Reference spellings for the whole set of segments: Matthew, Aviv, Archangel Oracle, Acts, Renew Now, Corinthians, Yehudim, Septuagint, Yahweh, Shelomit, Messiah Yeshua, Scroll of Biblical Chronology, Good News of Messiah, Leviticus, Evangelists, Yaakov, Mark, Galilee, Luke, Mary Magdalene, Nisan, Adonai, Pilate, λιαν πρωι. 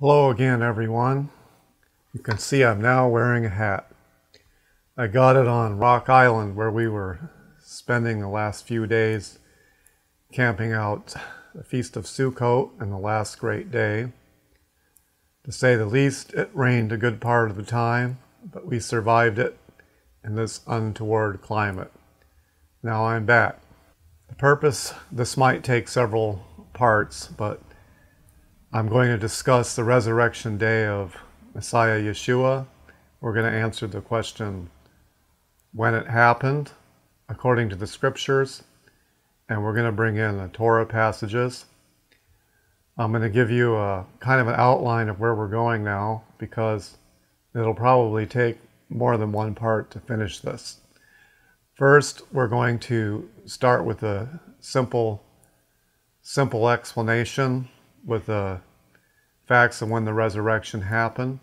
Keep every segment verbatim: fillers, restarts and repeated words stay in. Hello again, everyone. You can see I'm now wearing a hat. I got it on Rock Island, where we were spending the last few days camping out the Feast of Sukkot and the Last Great Day. To say the least, it rained a good part of the time, but we survived it in this untoward climate. Now I'm back. The purpose, this might take several parts, but I'm going to discuss the resurrection day of Messiah Yeshua. We're going to answer the question, when it happened, according to the scriptures, and we're going to bring in the Torah passages. I'm going to give you a kind of an outline of where we're going now, because it'll probably take more than one part to finish this. First, we're going to start with a simple, simple explanation with the facts of when the resurrection happened.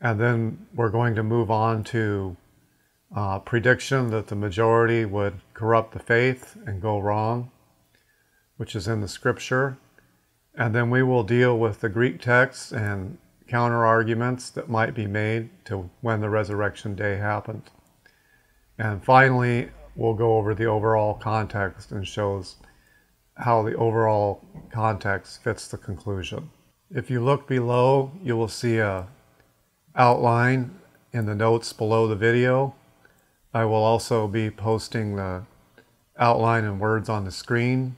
And then we're going to move on to uh, prediction that the majority would corrupt the faith and go wrong, which is in the scripture. And then we will deal with the Greek texts and counter-arguments that might be made to when the resurrection day happened. And finally, we'll go over the overall context and shows how the overall context fits the conclusion. If you look below, you will see an outline in the notes below the video. I will also be posting the outline in words on the screen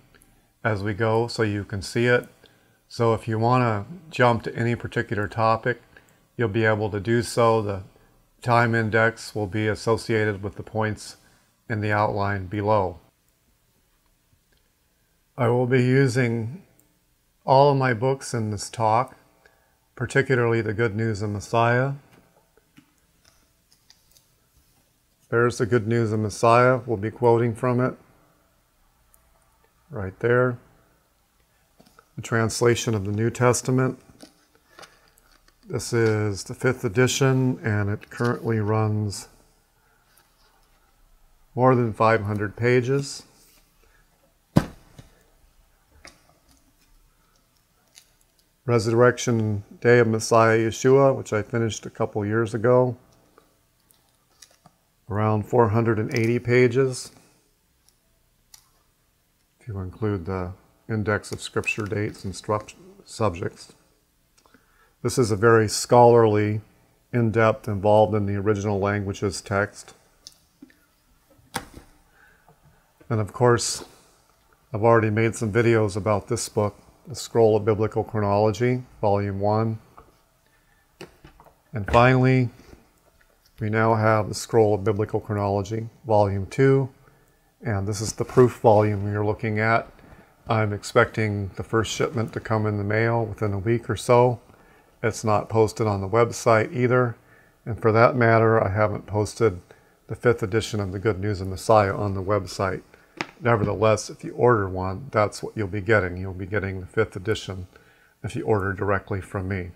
as we go so you can see it. So if you want to jump to any particular topic, you'll be able to do so. The time index will be associated with the points in the outline below. I will be using all of my books in this talk, particularly the Good News of Messiah. There's the Good News of Messiah. We'll be quoting from it right there. The translation of the New Testament. This is the fifth edition, and it currently runs more than five hundred pages. Resurrection Day of Messiah Yeshua, which I finished a couple years ago. Around four hundred eighty pages, if you include the index of scripture dates and subjects. This is a very scholarly, in-depth, involved in the original languages text. And of course, I've already made some videos about this book, the Scroll of Biblical Chronology, Volume one. And finally, we now have the Scroll of Biblical Chronology, Volume two. And this is the proof volume you're looking at. I'm expecting the first shipment to come in the mail within a week or so. It's not posted on the website either. And for that matter, I haven't posted the fifth edition of the Good News of Messiah on the website. Nevertheless, if you order one, that's what you'll be getting. You'll be getting the fifth edition if you order directly from me.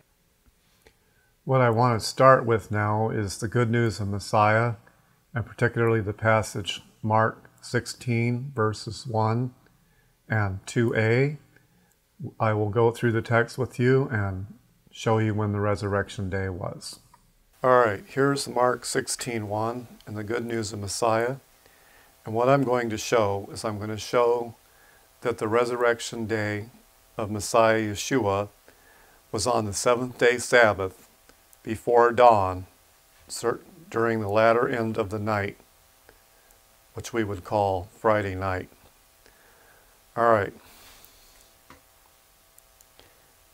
What I want to start with now is the Good News of Messiah, and particularly the passage Mark sixteen, verses one and two a. I will go through the text with you and show you when the resurrection day was. All right, here's Mark sixteen, one and the Good News of Messiah. And what I'm going to show is I'm going to show that the resurrection day of Messiah Yeshua was on the seventh day Sabbath before dawn, during the latter end of the night, which we would call Friday night. All right.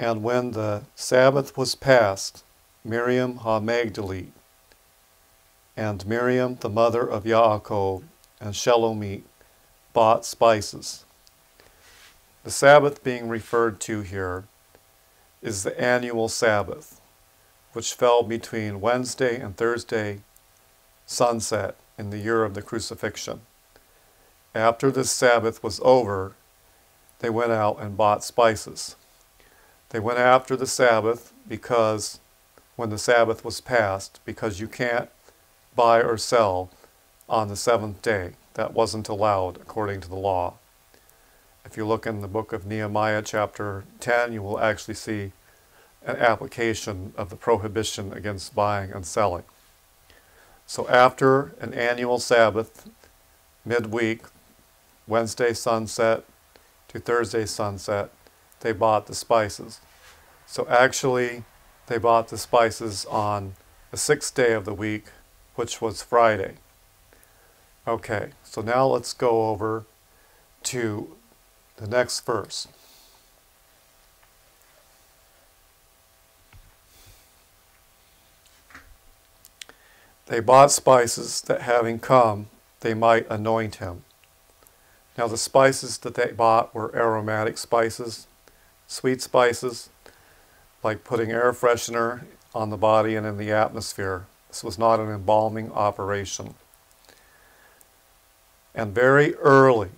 And when the Sabbath was past, Miriam HaMagdalit, and Miriam the mother of Yaakov, and Shelomit bought spices. The Sabbath being referred to here is the annual Sabbath, which fell between Wednesday and Thursday sunset in the year of the crucifixion. After this Sabbath was over, they went out and bought spices. They went after the Sabbath because when the Sabbath was passed, because you can't buy or sell on the seventh day. That wasn't allowed according to the law. If you look in the book of Nehemiah chapter ten, you will actually see an application of the prohibition against buying and selling. So after an annual Sabbath, midweek, Wednesday sunset to Thursday sunset, they bought the spices. So actually, they bought the spices on the sixth day of the week, which was Friday. Okay, so now let's go over to the next verse. They bought spices that having come, they might anoint him. Now the spices that they bought were aromatic spices, sweet spices, like putting air freshener on the body and in the atmosphere. This was not an embalming operation. And very early,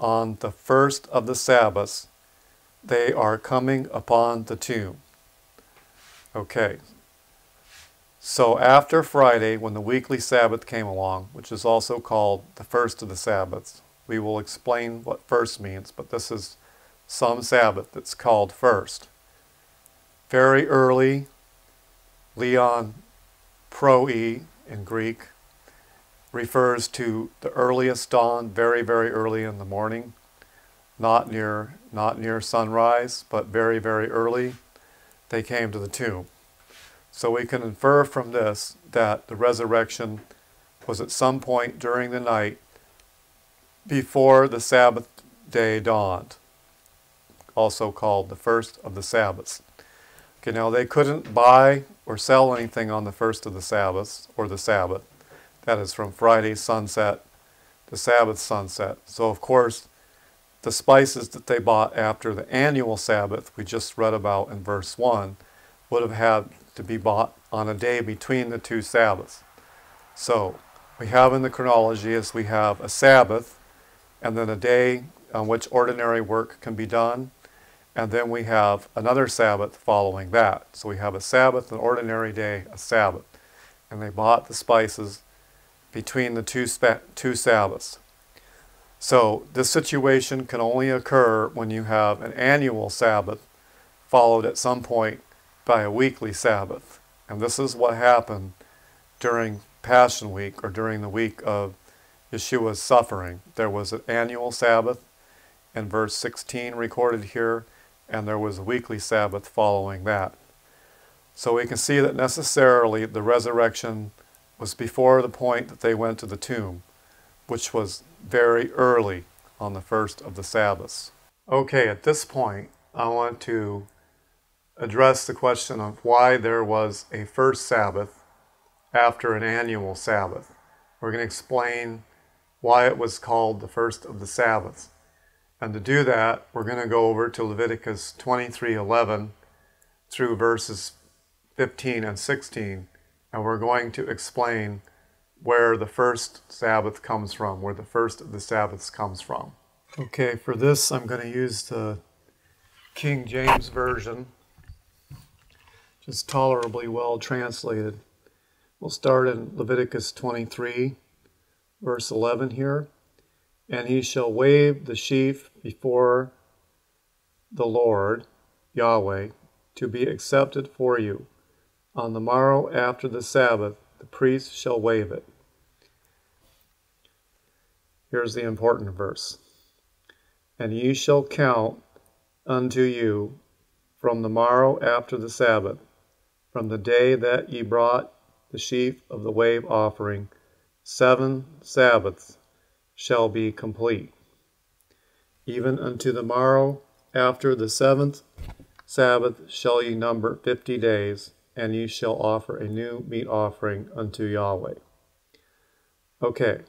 on the first of the Sabbaths, they are coming upon the tomb. Okay. So after Friday, when the weekly Sabbath came along, which is also called the first of the Sabbaths, we will explain what first means, but this is some Sabbath that's called first. Very early, λιαν πρωι in Greek, refers to the earliest dawn, very, very early in the morning, not near, not near sunrise, but very, very early, they came to the tomb. So we can infer from this that the resurrection was at some point during the night before the Sabbath day dawned, also called the first of the Sabbaths. Okay, now they couldn't buy or sell anything on the first of the Sabbaths, or the Sabbath. That is from Friday sunset to Sabbath sunset. So of course, the spices that they bought after the annual Sabbath, we just read about in verse one, would have had to be bought on a day between the two Sabbaths. So we have in the chronology is we have a Sabbath, and then a day on which ordinary work can be done, and then we have another Sabbath following that. So we have a Sabbath, an ordinary day, a Sabbath. And they bought the spices between the two, two Sabbaths. So this situation can only occur when you have an annual Sabbath followed at some point by a weekly Sabbath. And this is what happened during Passion Week, or during the week of Yeshua's suffering. There was an annual Sabbath in verse sixteen recorded here, and there was a weekly Sabbath following that. So we can see that necessarily the resurrection was before the point that they went to the tomb, which was very early on the first of the Sabbaths. Okay, at this point, I want to address the question of why there was a first Sabbath after an annual Sabbath. We're going to explain why it was called the first of the Sabbaths. And to do that, we're going to go over to Leviticus twenty-three eleven through verses fifteen and sixteen, and we're going to explain where the first Sabbath comes from, where the first of the Sabbaths comes from. Okay, for this I'm going to use the King James Version. It's tolerably well translated. We'll start in Leviticus twenty-three, verse eleven here. And he shall wave the sheaf before the Lord, Yahweh, to be accepted for you. On the morrow after the Sabbath, the priest shall wave it. Here's the important verse. And ye shall count unto you from the morrow after the Sabbath, from the day that ye brought the sheaf of the wave offering, seven Sabbaths shall be complete. Even unto the morrow after the seventh Sabbath shall ye number fifty days, and ye shall offer a new meat offering unto Yahweh. Okay,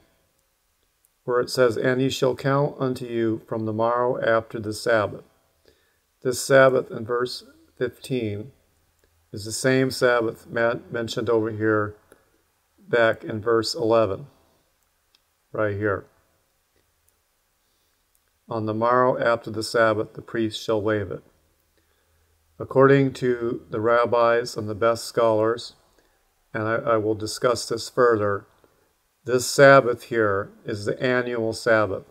where it says, and ye shall count unto you from the morrow after the Sabbath. This Sabbath in verse fifteen is the same Sabbath mentioned over here back in verse eleven, right here. On the morrow after the Sabbath, the priest shall wave it. According to the rabbis and the best scholars, and I, I will discuss this further, this Sabbath here is the annual Sabbath,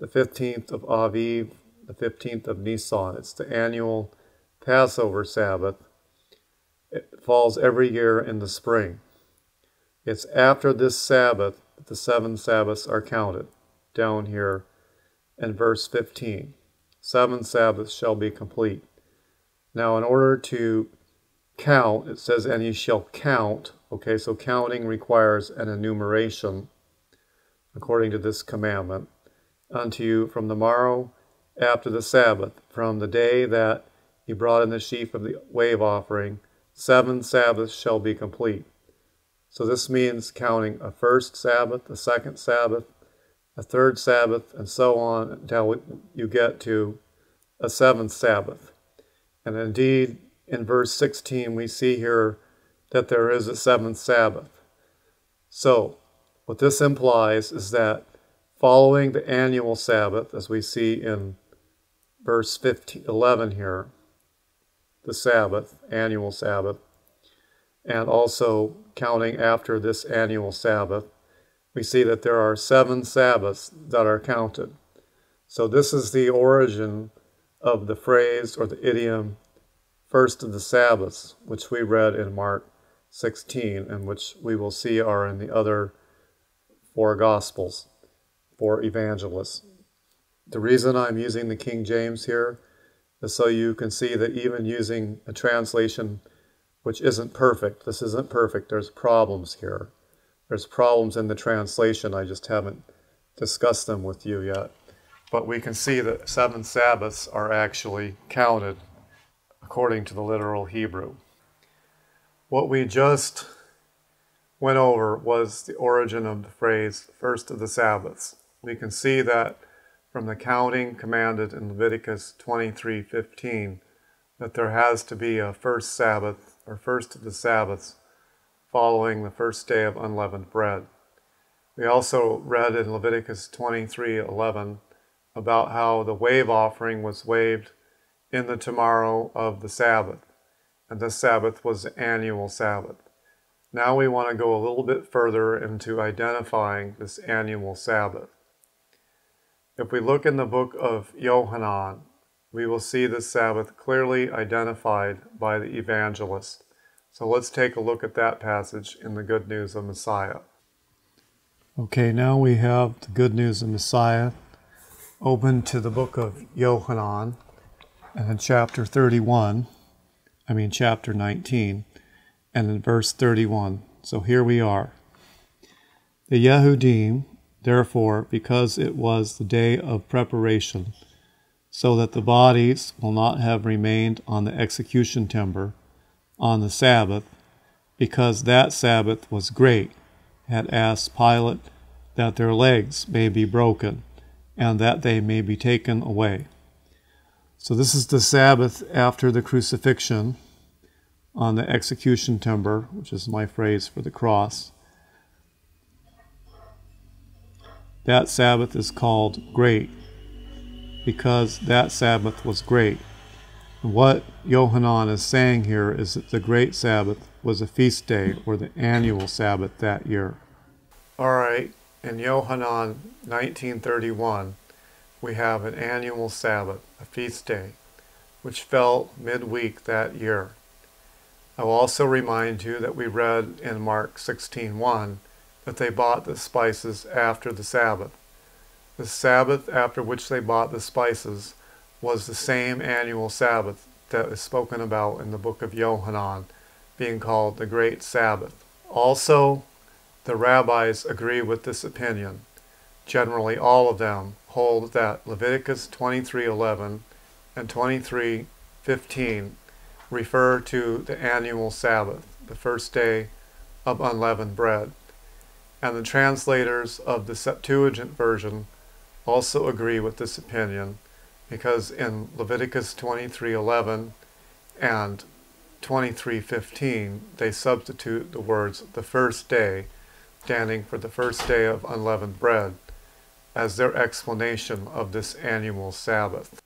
the fifteenth of Aviv, the fifteenth of Nisan. It's the annual Passover Sabbath, it falls every year in the spring. It's after this Sabbath that the seven Sabbaths are counted, down here in verse fifteen. Seven Sabbaths shall be complete. Now, in order to count, it says, and you shall count. Okay, so counting requires an enumeration, according to this commandment, unto you from the morrow after the Sabbath, from the day that you brought in the sheaf of the wave offering, seven Sabbaths shall be complete. So this means counting a first Sabbath, a second Sabbath, a third Sabbath, and so on until you get to a seventh Sabbath. And indeed, in verse sixteen, we see here that there is a seventh Sabbath. So what this implies is that following the annual Sabbath, as we see in verse fifteen, eleven here, the Sabbath, annual Sabbath, and also counting after this annual Sabbath, we see that there are seven Sabbaths that are counted. So this is the origin of the phrase or the idiom, first of the Sabbaths, which we read in Mark sixteen, and which we will see are in the other four Gospels, four evangelists. The reason I'm using the King James here is so you can see that even using a translation which isn't perfect, this isn't perfect, there's problems here. There's problems in the translation, I just haven't discussed them with you yet. But we can see that seven Sabbaths are actually counted according to the literal Hebrew. What we just went over was the origin of the phrase, first of the Sabbaths. We can see that from the counting commanded in Leviticus twenty-three fifteen, that there has to be a first Sabbath, or first of the Sabbaths, following the first day of unleavened bread. We also read in Leviticus twenty-three eleven about how the wave offering was waived in the tomorrow of the Sabbath, and this Sabbath was the annual Sabbath. Now we want to go a little bit further into identifying this annual Sabbath. If we look in the book of Yohanan, we will see this Sabbath clearly identified by the evangelist. So let's take a look at that passage in the Good News of Messiah. Okay, now we have the Good News of Messiah open to the book of Yohanan, and in chapter thirty-one, I mean chapter nineteen, and in verse thirty-one. So here we are. The Yehudim, therefore, because it was the day of preparation, so that the bodies will not have remained on the execution timber, on the Sabbath, because that Sabbath was great, had asked Pilate that their legs may be broken, and that they may be taken away. So this is the Sabbath after the crucifixion on the execution timber, which is my phrase for the cross. That Sabbath is called great, because that Sabbath was great. What Yohanan is saying here is that the great Sabbath was a feast day, or the annual Sabbath that year. All right, in Yohanan nineteen thirty-one, we have an annual Sabbath, a feast day, which fell midweek that year. I will also remind you that we read in Mark sixteen one that they bought the spices after the Sabbath. The Sabbath after which they bought the spices was the same annual Sabbath that is spoken about in the book of Yohanan, being called the Great Sabbath. Also, the rabbis agree with this opinion. Generally, all of them hold that Leviticus twenty-three eleven and twenty-three fifteen refer to the annual Sabbath, the first day of unleavened bread. And the translators of the Septuagint version also agree with this opinion, because in Leviticus twenty-three eleven and twenty-three fifteen, they substitute the words the first day, standing for the first day of unleavened bread, as their explanation of this annual Sabbath.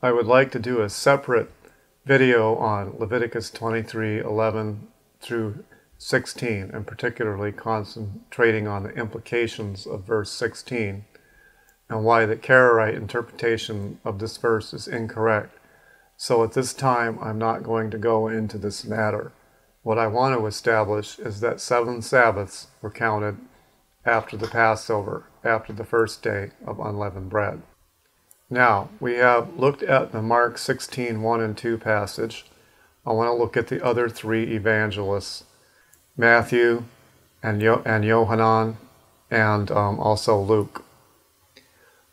I would like to do a separate video on Leviticus twenty-three eleven through sixteen, and particularly concentrating on the implications of verse sixteen. And why the Karaite interpretation of this verse is incorrect, So at this time, I'm not going to go into this matter. What I want to establish is that seven Sabbaths were counted after the Passover, after the first day of unleavened bread. Now, we have looked at the Mark sixteen, one and two passage. I want to look at the other three evangelists, Matthew and, Yo and Yohanan, and um, also Luke.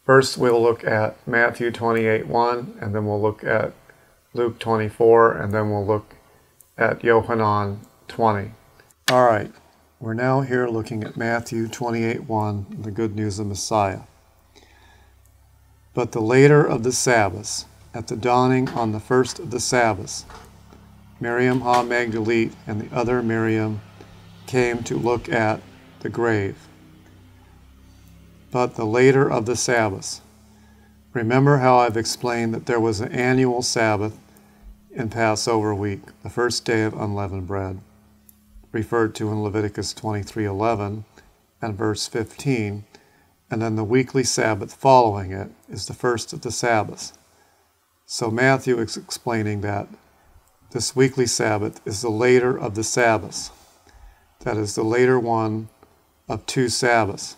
First, we'll look at Matthew twenty-eight, one, and then we'll look at Luke twenty-four, and then we'll look at Yohanan twenty. All right, we're now here looking at Matthew twenty-eight, one, the Good News of Messiah. But the later of the Sabbaths, at the dawning on the first of the Sabbaths, Miriam HaMagdalit and the other Miriam came to look at the grave. But the later of the Sabbaths. Remember how I've explained that there was an annual Sabbath in Passover week, the first day of unleavened bread, referred to in Leviticus twenty-three, eleven and verse fifteen, and then the weekly Sabbath following it is the first of the Sabbaths. So Matthew is explaining that this weekly Sabbath is the later of the Sabbaths. That is the later one of two Sabbaths.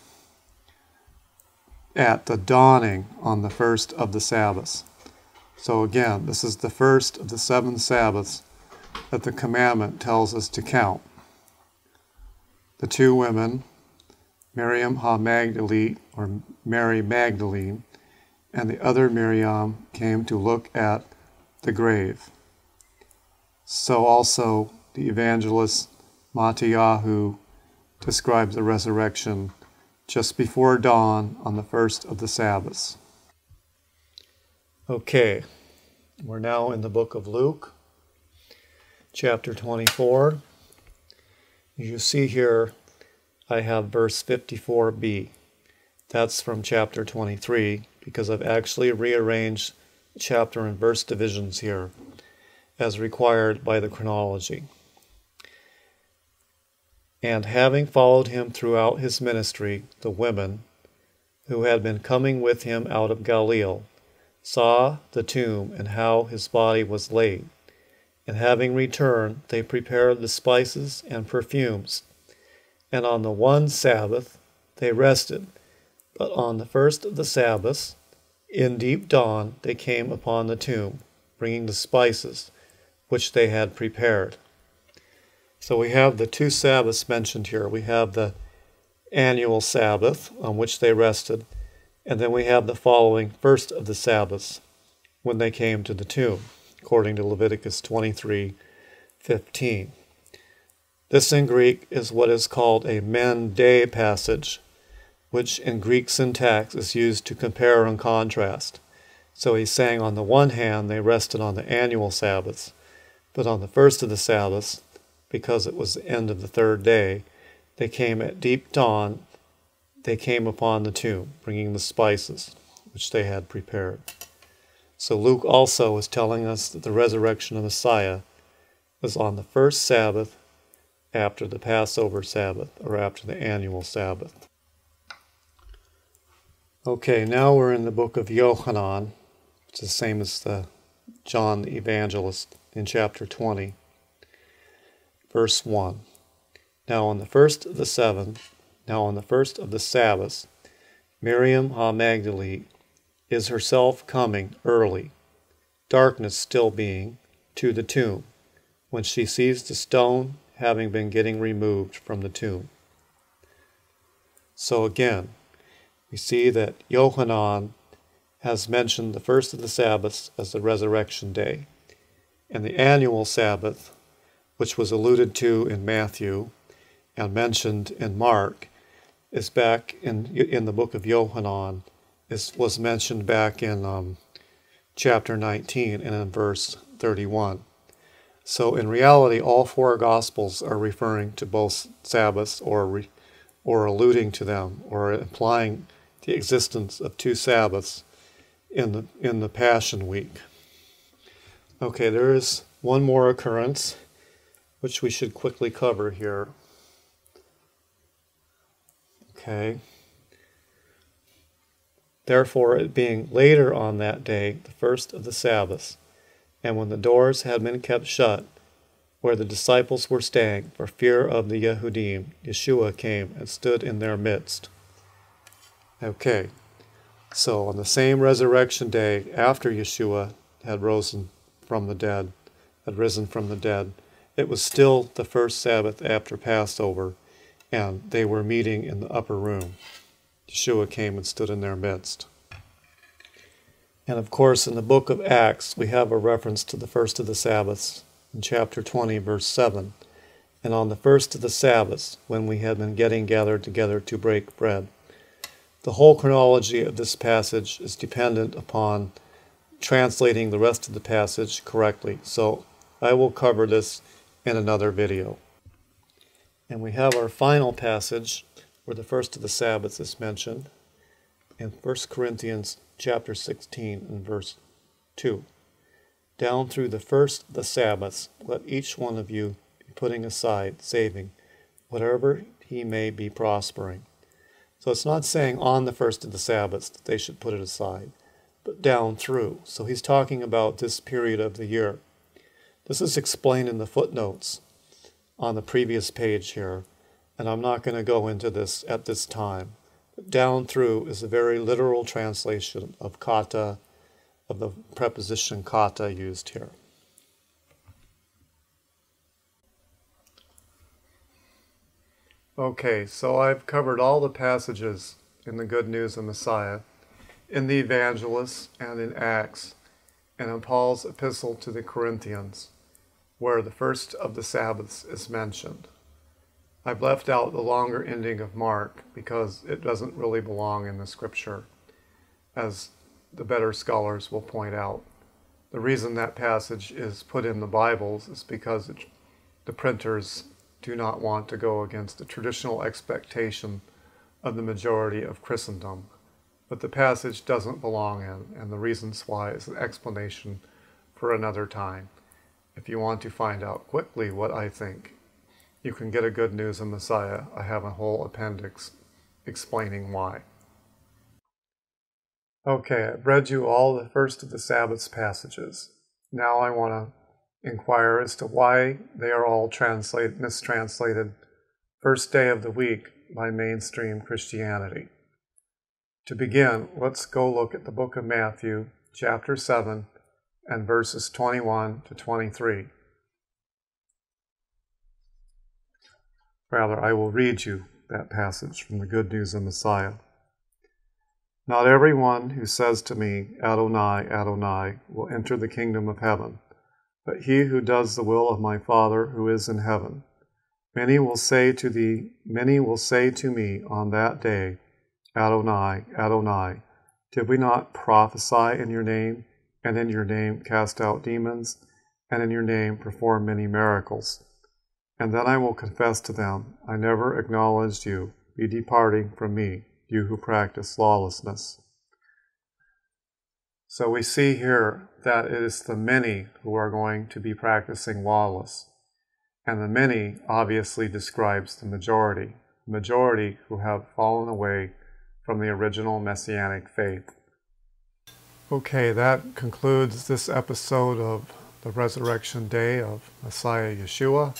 At the dawning on the first of the Sabbaths. So again, this is the first of the seven Sabbaths that the commandment tells us to count. The two women, Miriam HaMagdalit, or Mary Magdalene, and the other Miriam came to look at the grave. So also the evangelist Matthew describes the resurrection just before dawn on the first of the Sabbaths. Okay, we're now in the book of Luke, chapter twenty-four. As you see here, I have verse fifty-four b. That's from chapter twenty-three, because I've actually rearranged chapter and verse divisions here, as required by the chronology. And having followed him throughout his ministry, the women, who had been coming with him out of Galilee, saw the tomb and how his body was laid. And having returned, they prepared the spices and perfumes. And on the one Sabbath they rested. But on the first of the Sabbaths, in deep dawn, they came upon the tomb, bringing the spices which they had prepared. So we have the two Sabbaths mentioned here. We have the annual Sabbath on which they rested, and then we have the following first of the Sabbaths when they came to the tomb, according to Leviticus twenty-three, fifteen. This in Greek is what is called a μεν...δε passage, which in Greek syntax is used to compare and contrast. So he's saying on the one hand they rested on the annual Sabbaths, but on the first of the Sabbaths, because it was the end of the third day, they came at deep dawn, they came upon the tomb, bringing the spices which they had prepared. So Luke also is telling us that the resurrection of Messiah was on the first Sabbath after the Passover Sabbath, or after the annual Sabbath. Okay, now we're in the book of Yohanan. It's the same as the John the Evangelist in chapter twenty. Verse one. Now on the first of the seven, now on the first of the Sabbaths, Miriam HaMagdalit is herself coming early, darkness still being, to the tomb, when she sees the stone having been getting removed from the tomb. So again, we see that Yohanan has mentioned the first of the Sabbaths as the resurrection day, and the annual Sabbath, which was alluded to in Matthew and mentioned in Mark, is back in in the book of Yohanan, is was mentioned back in um, chapter nineteen and in verse thirty-one. So in reality, all four Gospels are referring to both Sabbaths, or re, or alluding to them, or implying the existence of two Sabbaths in the in the Passion Week. Okay, there is one more occurrence which we should quickly cover here. Okay. Therefore, it being later on that day, the first of the Sabbaths, and when the doors had been kept shut, where the disciples were staying for fear of the Yehudim, Yeshua came and stood in their midst. Okay, so on the same resurrection day after Yeshua had risen from the dead, had risen from the dead, it was still the first Sabbath after Passover, and they were meeting in the upper room. Yeshua came and stood in their midst. And of course, in the book of Acts, we have a reference to the first of the Sabbaths in chapter twenty, verse seven. And on the first of the Sabbaths, when we had been getting gathered together to break bread. The whole chronology of this passage is dependent upon translating the rest of the passage correctly. So I will cover this in another video. And we have our final passage where the first of the Sabbaths is mentioned in First Corinthians chapter sixteen and verse two. Down through the first the Sabbaths, let each one of you be putting aside, saving, whatever he may be prospering. So it's not saying on the first of the Sabbaths that they should put it aside, but down through. So he's talking about this period of the year. This is explained in the footnotes on the previous page here, and I'm not going to go into this at this time. But down through is a very literal translation of kata, of the preposition kata used here. Okay, so I've covered all the passages in the Good News of Messiah, in the Evangelists, and in Acts, and in Paul's epistle to the Corinthians, where the first of the Sabbaths is mentioned. I've left out the longer ending of Mark because it doesn't really belong in the scripture, as the better scholars will point out. The reason that passage is put in the Bibles is because it, the printers do not want to go against the traditional expectation of the majority of Christendom. But the passage doesn't belong in, and the reasons why is an explanation for another time. If you want to find out quickly what I think, you can get a Good News of Messiah. I have a whole appendix explaining why. Okay, I've read you all the first of the Sabbath's passages. Now I want to inquire as to why they are all translate, mistranslated first day of the week by mainstream Christianity. To begin, let's go look at the book of Matthew, chapter seven, and verses twenty-one to twenty-three. Rather, I will read you that passage from the Good News of Messiah. Not everyone who says to me, Adonai, Adonai, will enter the kingdom of heaven, but he who does the will of my Father who is in heaven. Many will say to thee, many will say to me on that day, Adonai, Adonai, did we not prophesy in your name, and in your name cast out demons, and in your name perform many miracles? And then I will confess to them, I never acknowledged you, be departing from me, you who practice lawlessness. So we see here that it is the many who are going to be practicing lawless, and the many obviously describes the majority, the majority who have fallen away from the original Messianic faith. Okay, that concludes this episode of the Resurrection Day of Messiah Yeshua.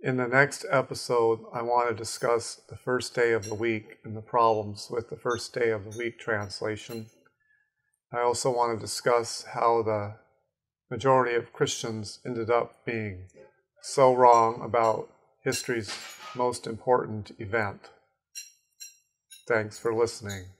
In the next episode, I want to discuss the first day of the week and the problems with the first day of the week translation. I also want to discuss how the majority of Christians ended up being so wrong about history's most important event. Thanks for listening.